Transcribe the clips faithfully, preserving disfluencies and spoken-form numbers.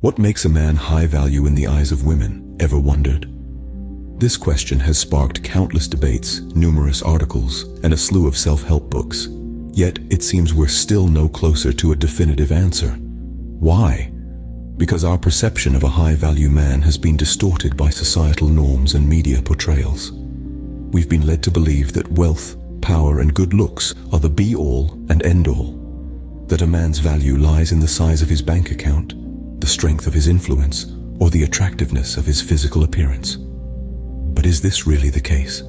What makes a man high value in the eyes of women, ever wondered? This question has sparked countless debates, numerous articles, and a slew of self-help books. Yet, it seems we're still no closer to a definitive answer. Why? Because our perception of a high-value man has been distorted by societal norms and media portrayals. We've been led to believe that wealth, power, and good looks are the be-all and end-all. That a man's value lies in the size of his bank account, the strength of his influence, or the attractiveness of his physical appearance. But is this really the case?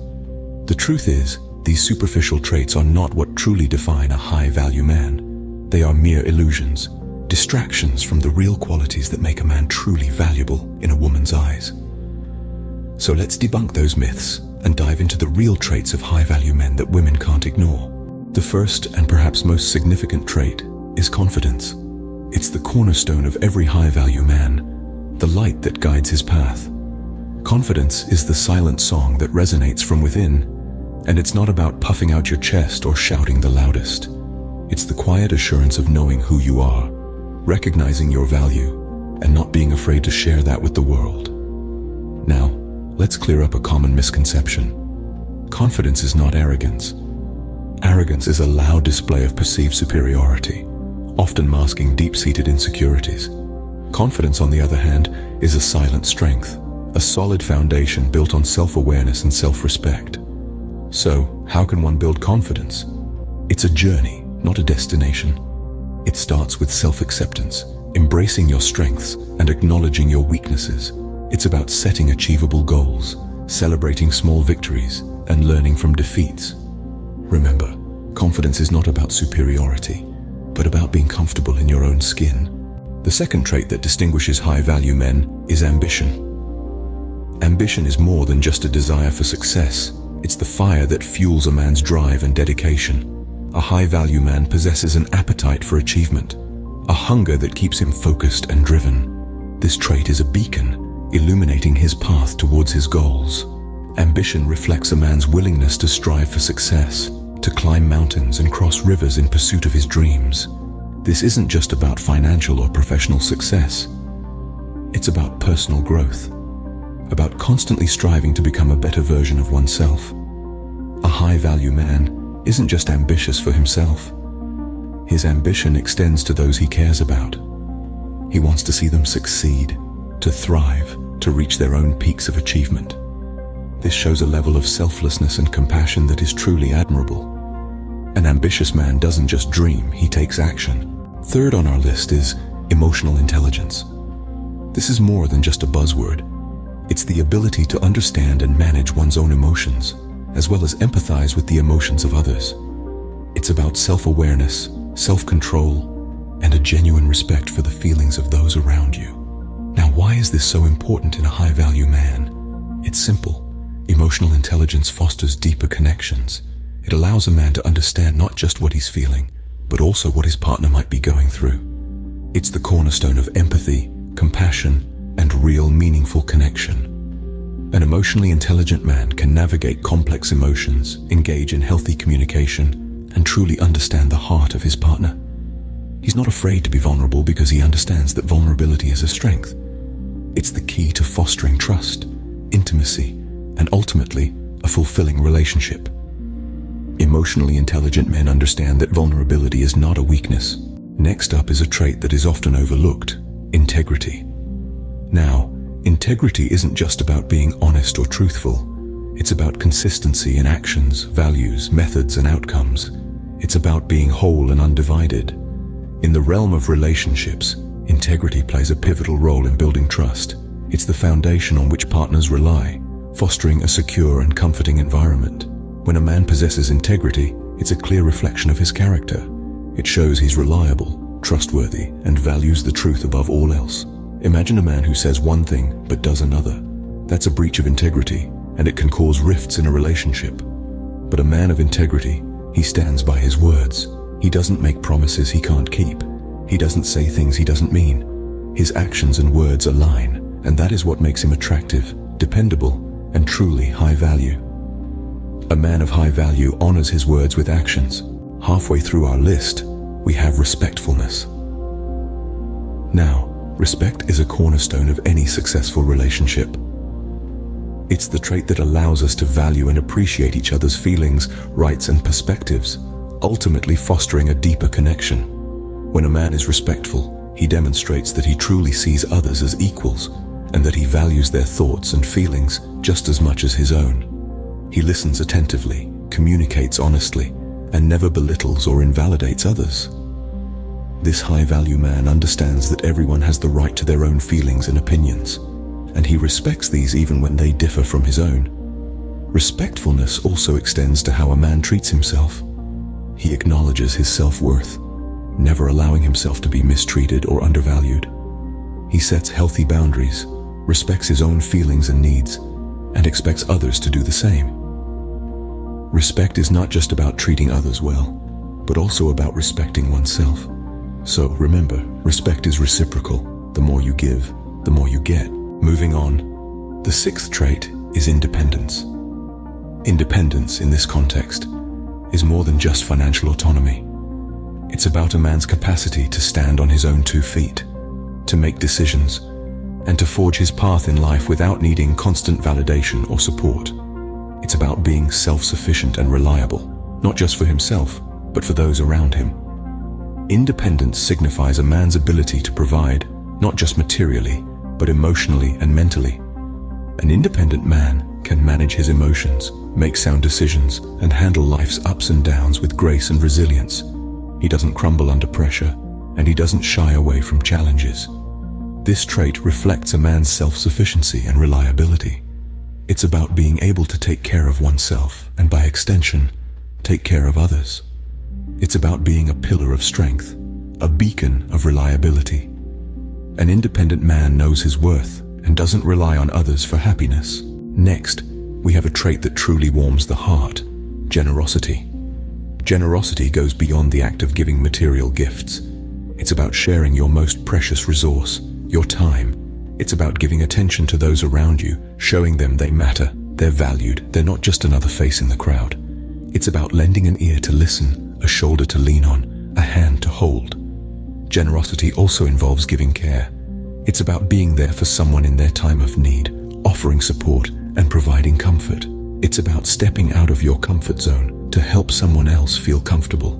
The truth is, these superficial traits are not what truly define a high-value man. They are mere illusions, distractions from the real qualities that make a man truly valuable in a woman's eyes. So let's debunk those myths and dive into the real traits of high-value men that women can't ignore. The first and perhaps most significant trait is confidence. It's the cornerstone of every high-value man, the light that guides his path. Confidence is the silent song that resonates from within, and it's not about puffing out your chest or shouting the loudest. It's the quiet assurance of knowing who you are, recognizing your value, and not being afraid to share that with the world. Now, let's clear up a common misconception. Confidence is not arrogance. Arrogance is a loud display of perceived superiority, often masking deep-seated insecurities. Confidence, on the other hand, is a silent strength, a solid foundation built on self-awareness and self-respect. So, how can one build confidence? It's a journey, not a destination. It starts with self-acceptance, embracing your strengths and acknowledging your weaknesses. It's about setting achievable goals, celebrating small victories, and learning from defeats. Remember, confidence is not about superiority, but about being comfortable in your own skin. The second trait that distinguishes high-value men is ambition. Ambition is more than just a desire for success. It's the fire that fuels a man's drive and dedication. A high-value man possesses an appetite for achievement, a hunger that keeps him focused and driven. This trait is a beacon, illuminating his path towards his goals. Ambition reflects a man's willingness to strive for success, to climb mountains and cross rivers in pursuit of his dreams. This isn't just about financial or professional success. It's about personal growth, about constantly striving to become a better version of oneself. A high-value man isn't just ambitious for himself. His ambition extends to those he cares about. He wants to see them succeed, to thrive, to reach their own peaks of achievement. This shows a level of selflessness and compassion that is truly admirable. An ambitious man doesn't just dream, he takes action. Third on our list is emotional intelligence. This is more than just a buzzword. It's the ability to understand and manage one's own emotions, as well as empathize with the emotions of others. It's about self-awareness, self-control, and a genuine respect for the feelings of those around you. Now, why is this so important in a high-value man? It's simple. Emotional intelligence fosters deeper connections. It allows a man to understand not just what he's feeling, but also what his partner might be going through. It's the cornerstone of empathy, compassion, and real meaningful connection. An emotionally intelligent man can navigate complex emotions, engage in healthy communication, and truly understand the heart of his partner. He's not afraid to be vulnerable because he understands that vulnerability is a strength. It's the key to fostering trust, intimacy, and ultimately, a fulfilling relationship. Emotionally intelligent men understand that vulnerability is not a weakness. Next up is a trait that is often overlooked, integrity. Now, integrity isn't just about being honest or truthful. It's about consistency in actions, values, methods, and outcomes. It's about being whole and undivided. In the realm of relationships, integrity plays a pivotal role in building trust. It's the foundation on which partners rely, fostering a secure and comforting environment. When a man possesses integrity, it's a clear reflection of his character. It shows he's reliable, trustworthy, and values the truth above all else. Imagine a man who says one thing but does another. That's a breach of integrity, and it can cause rifts in a relationship. But a man of integrity, he stands by his words. He doesn't make promises he can't keep. He doesn't say things he doesn't mean. His actions and words align, and that is what makes him attractive, dependable, and truly high value. A man of high value honors his words with actions. Halfway through our list, we have respectfulness. Now, Respect is a cornerstone of any successful relationship. It's the trait that allows us to value and appreciate each other's feelings, rights, and perspectives, ultimately fostering a deeper connection. When a man is respectful, he demonstrates that he truly sees others as equals and that he values their thoughts and feelings just as much as his own. He listens attentively, communicates honestly, and never belittles or invalidates others. This high-value man understands that everyone has the right to their own feelings and opinions, and he respects these even when they differ from his own. Respectfulness also extends to how a man treats himself. He acknowledges his self-worth, never allowing himself to be mistreated or undervalued. He sets healthy boundaries, respects his own feelings and needs, and expects others to do the same. Respect is not just about treating others well, but also about respecting oneself. So remember, respect is reciprocal. The more you give, the more you get. Moving on, the sixth trait is independence. Independence, in this context, is more than just financial autonomy. It's about a man's capacity to stand on his own two feet, to make decisions, and to forge his path in life without needing constant validation or support. It's about being self-sufficient and reliable, not just for himself, but for those around him. Independence signifies a man's ability to provide, not just materially, but emotionally and mentally. An independent man can manage his emotions, make sound decisions, and handle life's ups and downs with grace and resilience. He doesn't crumble under pressure, and he doesn't shy away from challenges. This trait reflects a man's self-sufficiency and reliability. It's about being able to take care of oneself and, by extension, take care of others. It's about being a pillar of strength, a beacon of reliability. An independent man knows his worth and doesn't rely on others for happiness. Next, we have a trait that truly warms the heart: generosity. Generosity goes beyond the act of giving material gifts. It's about sharing your most precious resource, your time. It's about giving attention to those around you, showing them they matter, they're valued, they're not just another face in the crowd. It's about lending an ear to listen, a shoulder to lean on, a hand to hold. Generosity also involves giving care. It's about being there for someone in their time of need, offering support and providing comfort. It's about stepping out of your comfort zone to help someone else feel comfortable.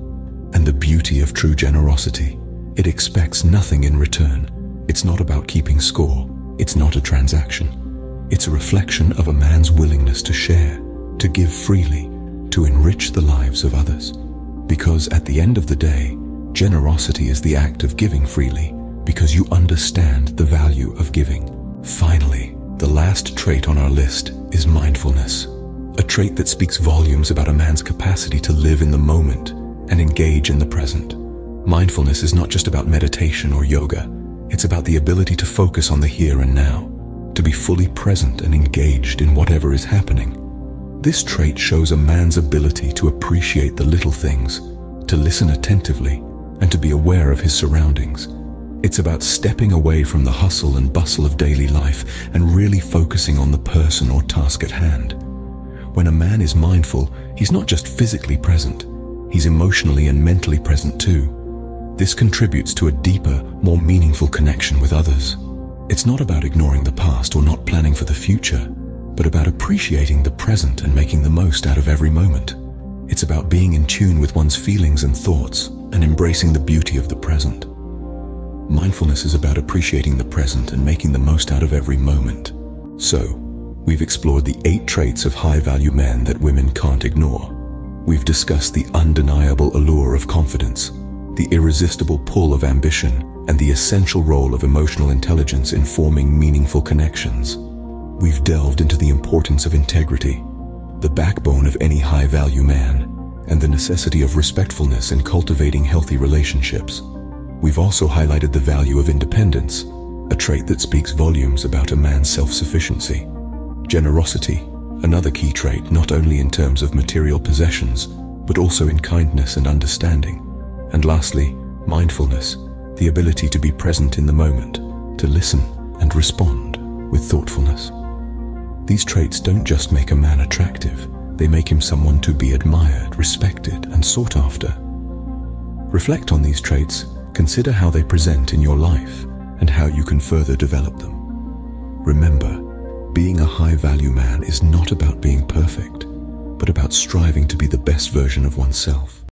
And the beauty of true generosity: it expects nothing in return. It's not about keeping score. It's not a transaction. It's a reflection of a man's willingness to share, to give freely, to enrich the lives of others. Because at the end of the day, generosity is the act of giving freely because you understand the value of giving. Finally, the last trait on our list is mindfulness, a trait that speaks volumes about a man's capacity to live in the moment and engage in the present. Mindfulness is not just about meditation or yoga. It's about the ability to focus on the here and now, to be fully present and engaged in whatever is happening. This trait shows a man's ability to appreciate the little things, to listen attentively, and to be aware of his surroundings. It's about stepping away from the hustle and bustle of daily life and really focusing on the person or task at hand. When a man is mindful, he's not just physically present, he's emotionally and mentally present too. This contributes to a deeper, more meaningful connection with others. It's not about ignoring the past or not planning for the future, but about appreciating the present and making the most out of every moment. It's about being in tune with one's feelings and thoughts and embracing the beauty of the present. Mindfulness is about appreciating the present and making the most out of every moment. So, we've explored the eight traits of high-value men that women can't ignore. We've discussed the undeniable allure of confidence, the irresistible pull of ambition, and the essential role of emotional intelligence in forming meaningful connections. We've delved into the importance of integrity, the backbone of any high-value man, and the necessity of respectfulness in cultivating healthy relationships. We've also highlighted the value of independence, a trait that speaks volumes about a man's self-sufficiency. Generosity, another key trait not only in terms of material possessions, but also in kindness and understanding. And lastly, mindfulness, the ability to be present in the moment, to listen and respond with thoughtfulness. These traits don't just make a man attractive, they make him someone to be admired, respected, and sought after. Reflect on these traits, consider how they present in your life, and how you can further develop them. Remember, being a high-value man is not about being perfect, but about striving to be the best version of oneself.